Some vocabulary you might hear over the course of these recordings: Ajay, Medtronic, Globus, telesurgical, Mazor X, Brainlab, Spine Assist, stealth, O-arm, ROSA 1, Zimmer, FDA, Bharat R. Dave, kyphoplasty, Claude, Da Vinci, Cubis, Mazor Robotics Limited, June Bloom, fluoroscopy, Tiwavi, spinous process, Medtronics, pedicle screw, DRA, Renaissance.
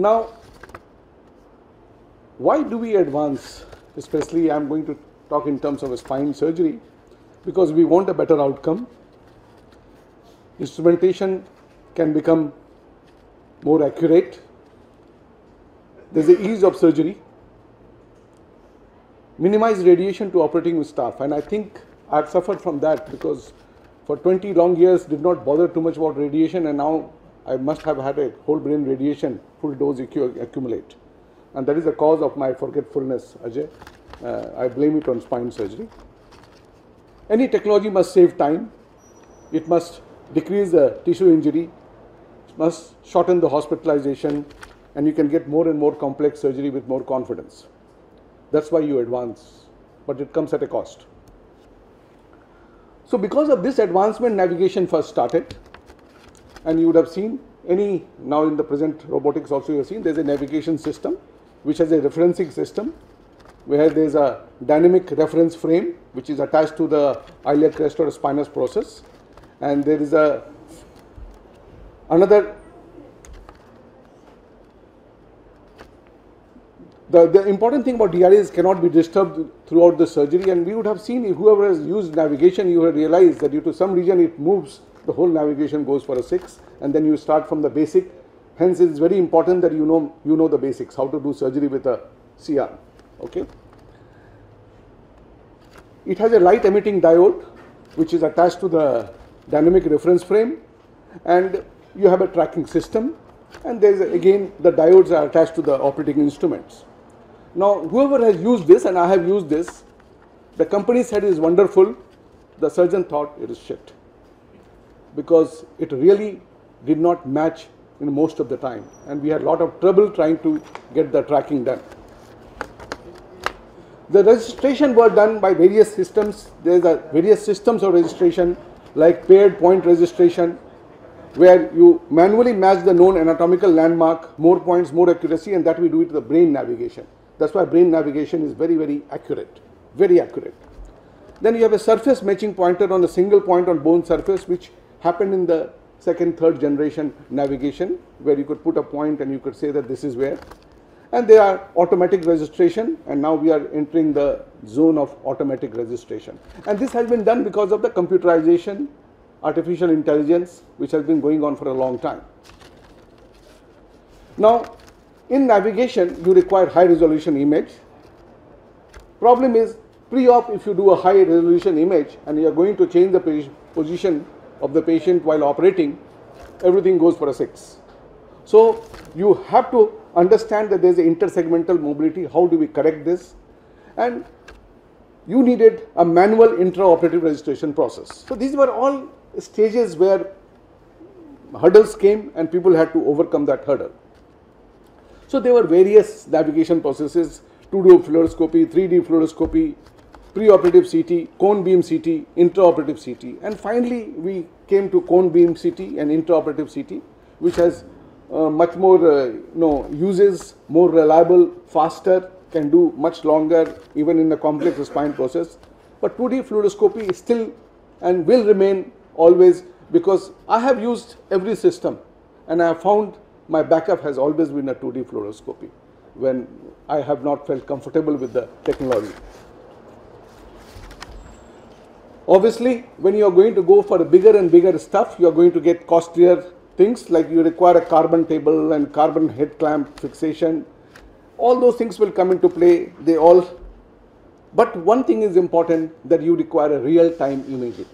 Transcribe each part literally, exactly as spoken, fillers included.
Now, why do we advance? Especially, I'm going to talk in terms of a spine surgery, because we want a better outcome. Instrumentation can become more accurate. There's the ease of surgery. Minimize radiation to operating staff, and I think I've suffered from that, because for twenty long years did not bother too much about radiation, and now I must have had a whole brain radiation full dose accumulate, and that is the cause of my forgetfulness, Ajay. Uh, I blame it on spine surgery. Any technology must save time. It must decrease the tissue injury. It must shorten the hospitalization, and you can get more and more complex surgery with more confidence. That's why you advance, but it comes at a cost. So because of this advancement, navigation first started, and you would have seen any, now in the present robotics also you have seen, there's a navigation system which has a referencing system, where there's a dynamic reference frame which is attached to the iliac crest or spinous process, and there is a another. The, the important thing about D R A is cannot be disturbed throughout the surgery, and we would have seen, if whoever has used navigation, you have realized that due to some region it moves, the whole navigation goes for a six, and then you start from the basic. Hence, it is very important that you know you know the basics, how to do surgery with a C R. Okay. It has a light emitting diode which is attached to the dynamic reference frame, and you have a tracking system, and there is again the diodes are attached to the operating instruments. Now, whoever has used this, and I have used this, the company said it is wonderful, the surgeon thought it is shit, because it really did not match in most of the time, and we had a lot of trouble trying to get the tracking done. The registration were done by various systems. There are various systems of registration, like paired point registration, where you manually match the known anatomical landmark, more points, more accuracy, and that we do it to the brain navigation. That's why brain navigation is very, very accurate, very accurate. Then you have a surface matching pointer on a single point on bone surface, which happened in the second, third generation navigation, where you could put a point and you could say that this is where. And they are automatic registration, and now we are entering the zone of automatic registration. And this has been done because of the computerization, artificial intelligence, which has been going on for a long time. Now, in navigation, you require high resolution image. Problem is, pre-op, if you do a high resolution image and you are going to change the position of the patient while operating, everything goes for a six. So you have to understand that there is an intersegmental mobility. How do we correct this? And you needed a manual intraoperative registration process. So these were all stages where hurdles came, and people had to overcome that hurdle. So there were various navigation processes: two D fluoroscopy, three D fluoroscopy, preoperative C T, cone beam C T, intraoperative C T, and finally we came to cone beam C T and intraoperative C T, which has Uh, much more uh, you know, uses, more reliable, faster, can do much longer even in the complex spine process. But two D fluoroscopy is still and will remain always, because I have used every system and I have found my backup has always been a two D fluoroscopy when I have not felt comfortable with the technology. Obviously, when you are going to go for bigger and bigger stuff, you are going to get costlier things, like you require a carbon table and carbon head clamp fixation. All those things will come into play. They all, but one thing is important, that you require a real-time imaging.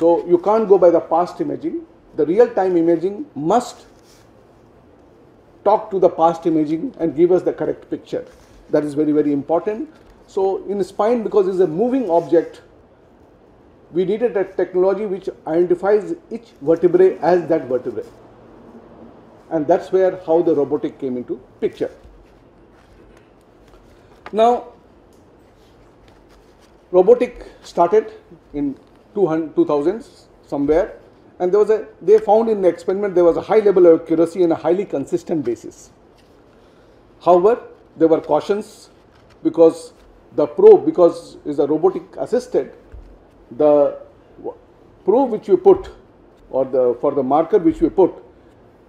So you can't go by the past imaging. The real-time imaging must talk to the past imaging and give us the correct picture. That is very, very important. So in spine, because it's a moving object, we needed a technology which identifies each vertebrae as that vertebrae, and that's where how the robotic came into picture. Now, robotic started in two thousands somewhere, and there was a they found in the experiment there was a high level of accuracy and a highly consistent basis. However, there were cautions, because the probe, because is a robotic assisted. The probe which you put, or the for the marker which you put,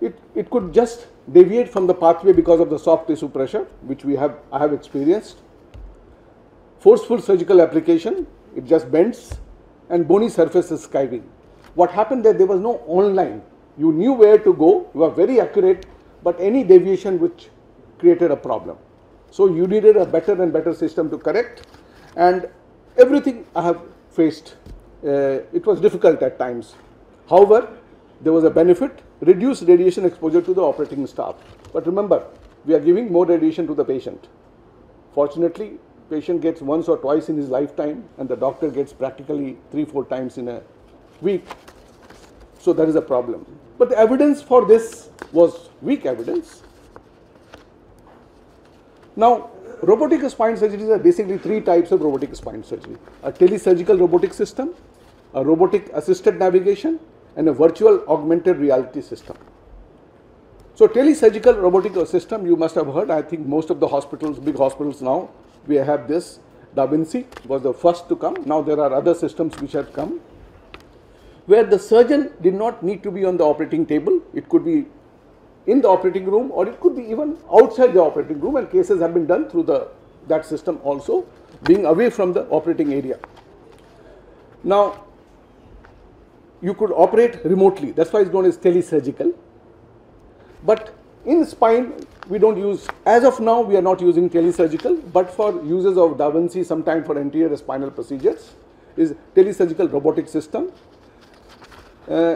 it, it could just deviate from the pathway because of the soft tissue pressure, which we have, I have experienced. Forceful surgical application, it just bends, and bony surface is skiving. What happened there, there was no online. You knew where to go, you were very accurate, but any deviation which created a problem. So you needed a better and better system to correct, and everything I have faced, uh, it was difficult at times. However, there was a benefit, reduced radiation exposure to the operating staff. But remember, we are giving more radiation to the patient. Fortunately, patient gets once or twice in his lifetime, and the doctor gets practically three, four times in a week. So that is a problem. But the evidence for this was weak evidence. Now, robotic spine surgeries are basically three types of robotic spine surgery. A telesurgical robotic system, a robotic assisted navigation, and a virtual augmented reality system. So telesurgical robotic system, you must have heard, I think most of the hospitals, big hospitals now, we have this. Da Vinci was the first to come. Now there are other systems which have come, where the surgeon did not need to be on the operating table. It could be in the operating room, or it could be even outside the operating room, and cases have been done through the, that system also, being away from the operating area. Now, you could operate remotely, that's why it's known as telesurgical. But in spine, we don't use, as of now, we are not using telesurgical, but for users of Da Vinci, sometime for anterior spinal procedures, is telesurgical robotic system. Uh,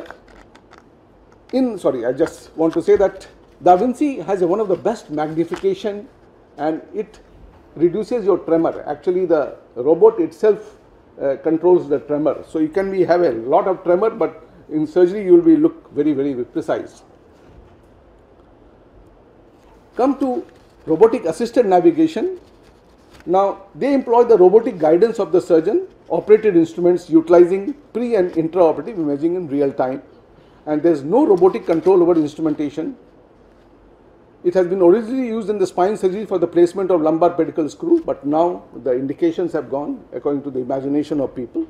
in, sorry, I just want to say that Da Vinci has a, one of the best magnification, and it reduces your tremor. Actually, the robot itself Uh, controls the tremor. So you can be have a lot of tremor, but in surgery you will be look very very precise. Come to robotic assisted navigation. Now they employ the robotic guidance of the surgeon, operated instruments utilizing pre and intraoperative imaging in real time, and there is no robotic control over instrumentation. It has been originally used in the spine surgery for the placement of lumbar pedicle screw, but now the indications have gone according to the imagination of people.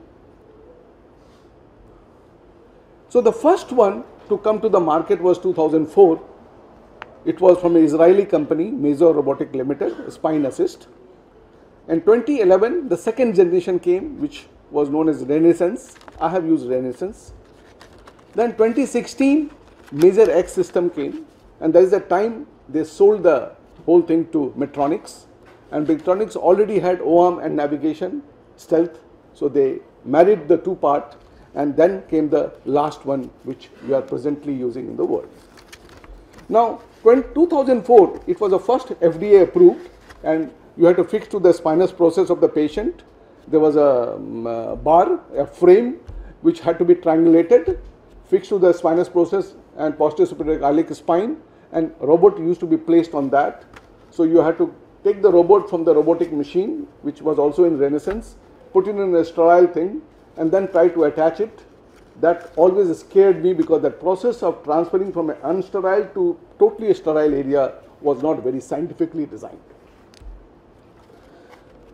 So the first one to come to the market was two thousand four. It was from an Israeli company, Mazor Robotics Limited, Spine Assist. And twenty eleven, the second generation came, which was known as Renaissance. I have used Renaissance. Then twenty sixteen, Mazor X system came, and that is the time they sold the whole thing to Medtronics, and Medtronics already had O-arm and navigation, stealth, so they married the two part, and then came the last one which we are presently using in the world. Now, when two thousand four, it was the first F D A approved, and you had to fix to the spinous process of the patient. There was a um, bar, a frame which had to be triangulated, fixed to the spinous process and posterior superior iliac spine, and robot used to be placed on that. So you had to take the robot from the robotic machine, which was also in Renaissance, put it in a sterile thing, and then try to attach it. That always scared me, because the process of transferring from an unsterile to totally a sterile area was not very scientifically designed.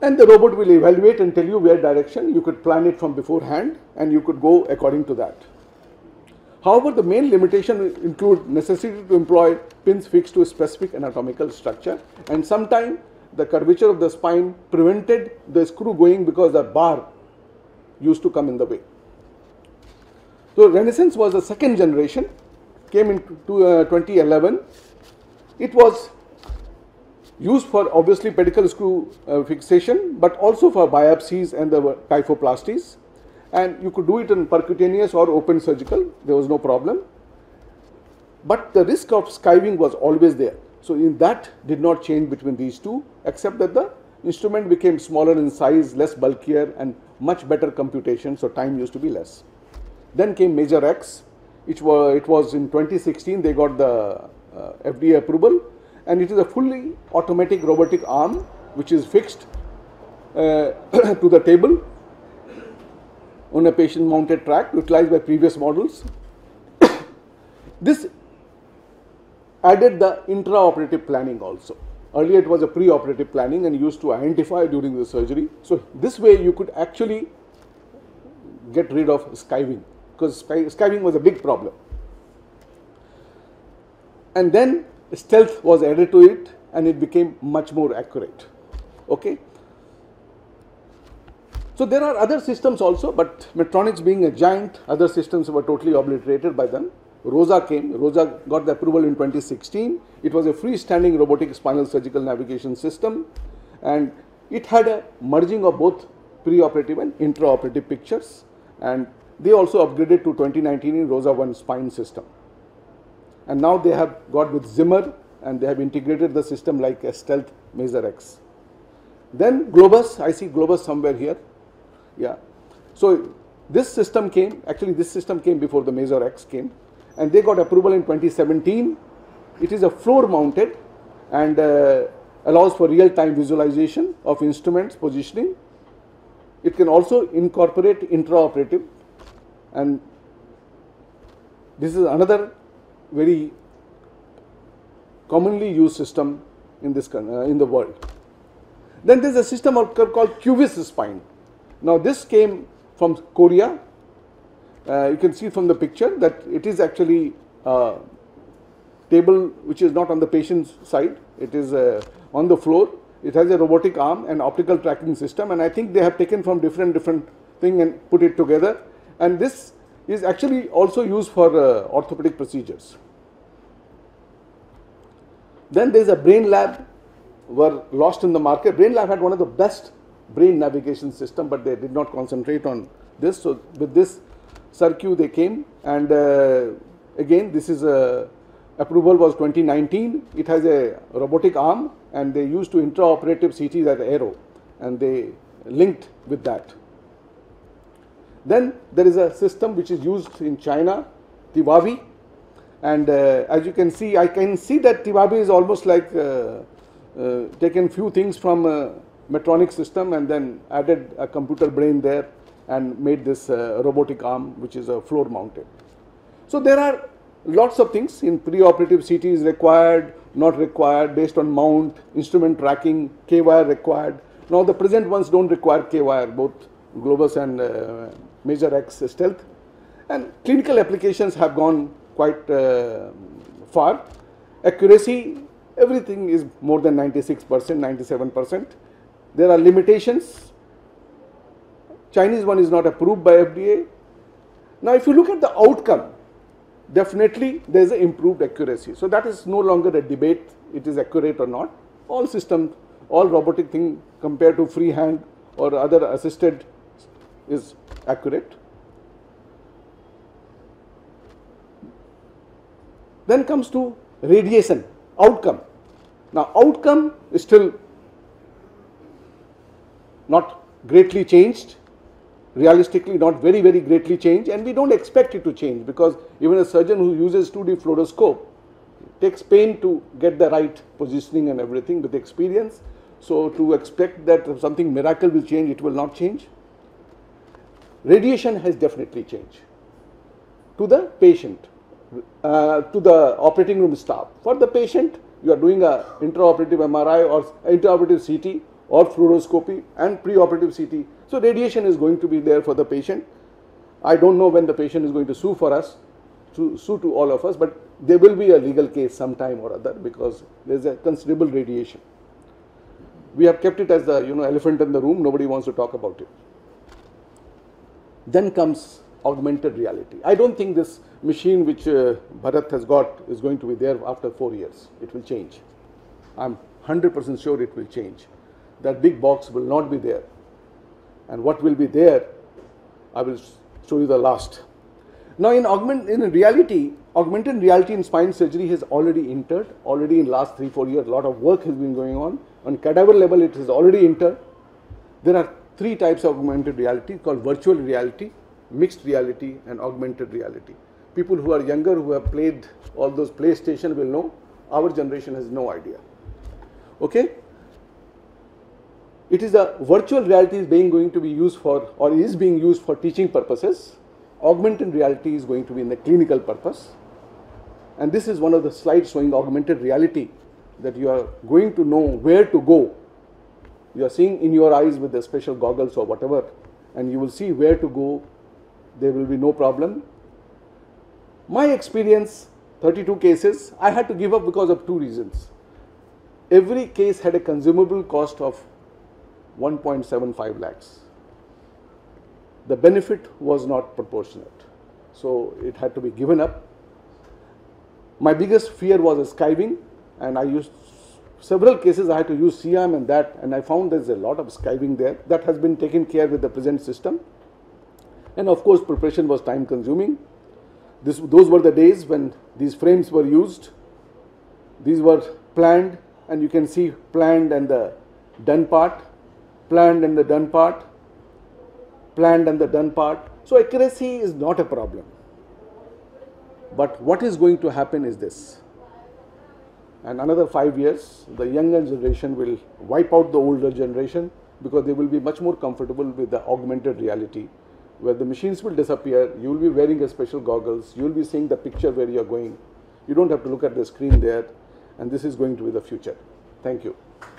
And the robot will evaluate and tell you where direction. You could plan it from beforehand, and you could go according to that. However, the main limitation include necessity to employ pins fixed to a specific anatomical structure, and sometimes the curvature of the spine prevented the screw going because the bar used to come in the way. So Renaissance was the second generation, came in to, uh, twenty eleven. It was used for obviously pedicle screw uh, fixation, but also for biopsies and the kyphoplasties. And you could do it in percutaneous or open surgical, there was no problem. But the risk of skiving was always there. So in that did not change between these two, except that the instrument became smaller in size, less bulkier, and much better computation, so time used to be less. Then came Mazor X, which was, it was in twenty sixteen, they got the uh, F D A approval, and it is a fully automatic robotic arm, which is fixed uh, to the table on a patient mounted track utilized by previous models. This added the intraoperative planning also. Earlier it was a preoperative planning and used to identify during the surgery. So this way you could actually get rid of skiving, because skiving was a big problem. And then stealth was added to it and it became much more accurate. Okay. So there are other systems also, but Medtronics being a giant, other systems were totally obliterated by them. ROSA came. ROSA got the approval in twenty sixteen. It was a freestanding robotic spinal surgical navigation system, and it had a merging of both preoperative and intraoperative pictures, and they also upgraded to twenty nineteen in ROSA one spine system. And now they have got with Zimmer, and they have integrated the system like a stealth Mazor X. Then Globus, I see Globus somewhere here. Yeah. So this system came, actually this system came before the Mazor X came, and they got approval in twenty seventeen. It is a floor mounted and uh, allows for real-time visualization of instruments positioning. It can also incorporate intraoperative, and this is another very commonly used system in this uh, in the world. Then there is a system called Cubis spine. Now this came from Korea. Uh, you can see from the picture that it is actually a table which is not on the patient's side. It is uh, on the floor. It has a robotic arm and optical tracking system, and I think they have taken from different different thing and put it together. And this is actually also used for uh, orthopedic procedures. Then there is a Brainlab, were lost in the market. Brainlab had one of the best brain navigation system, but they did not concentrate on this. So with this circuit they came, and uh, again this is a approval was twenty nineteen. It has a robotic arm, and they used to intraoperative C Ts at Aero, and they linked with that. Then there is a system which is used in China, Tiwavi, and uh, as you can see, I can see that Tiwavi is almost like uh, uh, taken few things from uh, Medtronic system and then added a computer brain there and made this uh, robotic arm which is a uh, floor mounted. So there are lots of things in preoperative C T is required, not required, based on mount, instrument tracking, K-wire required. Now the present ones don't require K-wire, both Globus and uh, Mazor X stealth, and clinical applications have gone quite uh, far. Accuracy, everything is more than ninety-six percent, ninety-seven percent. There are limitations. Chinese one is not approved by F D A. Now if you look at the outcome, definitely there is an improved accuracy. So that is no longer a debate, it is accurate or not. All systems, all robotic thing compared to freehand or other assisted is accurate. Then comes to radiation, outcome. Now outcome is still not greatly changed, realistically not very very greatly changed, and we don't expect it to change, because even a surgeon who uses two D fluoroscope takes pain to get the right positioning and everything with experience. So to expect that something miracle will change, it will not change. Radiation has definitely changed to the patient, uh, to the operating room staff. For the patient, you are doing a intraoperative M R I or intraoperative C T or fluoroscopy and preoperative C T. So radiation is going to be there for the patient. I don't know when the patient is going to sue for us, to sue to all of us, but there will be a legal case sometime or other, because there is a considerable radiation. We have kept it as the you know elephant in the room. Nobody wants to talk about it. Then comes augmented reality. I don't think this machine which uh, Bharat has got is going to be there after four years. It will change. I'm one hundred percent sure it will change. That big box will not be there, and what will be there, I will show you the last. Now in augment in reality, augmented reality in spine surgery has already entered, already in last three, four years, a lot of work has been going on. On cadaver level, it has already entered. There are three types of augmented reality called virtual reality, mixed reality and augmented reality. People who are younger, who have played all those PlayStation will know. Our generation has no idea. Okay? It is a virtual reality is being going to be used for, or is being used for teaching purposes. Augmented reality is going to be in the clinical purpose. And this is one of the slides showing augmented reality, that you are going to know where to go. You are seeing in your eyes with the special goggles or whatever, and you will see where to go. There will be no problem. My experience, thirty-two cases. I had to give up because of two reasons. Every case had a consumable cost of one point seven five lakhs. The benefit was not proportionate, so it had to be given up. My biggest fear was skiving, and I used several cases. I had to use C arm and that, and I found there's a lot of skiving there. That has been taken care with the present system, and of course preparation was time consuming. This, those were the days when these frames were used. These were planned, and you can see planned and the done part, planned and the done part, planned and the done part. So accuracy is not a problem. But what is going to happen is this. And another five years, the younger generation will wipe out the older generation, because they will be much more comfortable with the augmented reality, where the machines will disappear. You will be wearing a special goggles. You will be seeing the picture where you are going. You don't have to look at the screen there. And this is going to be the future. Thank you.